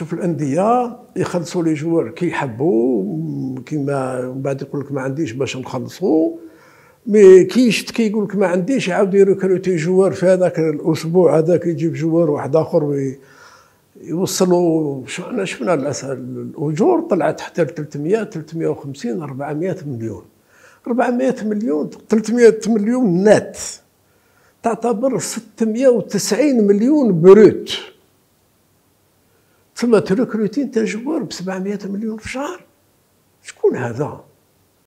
شوف الانديه يخلصوا لي جوار كيحبوا كيما، ومن بعد يقول لك ما عنديش باش نخلصوا، مي كيشت كيقول لك ما عنديش، يعاود يريكروتي جوار في هذاك الاسبوع هذاك يجيب جوار واحد اخر ويوصلوا. انا شفنا الاجور طلعت حتى ل 300 350 400 مليون 400 مليون 300 مليون نات، تعتبر 690 مليون بروت. تسمى تريكروتي انت جوار ب 700 مليون في الشهر، شكون هذا؟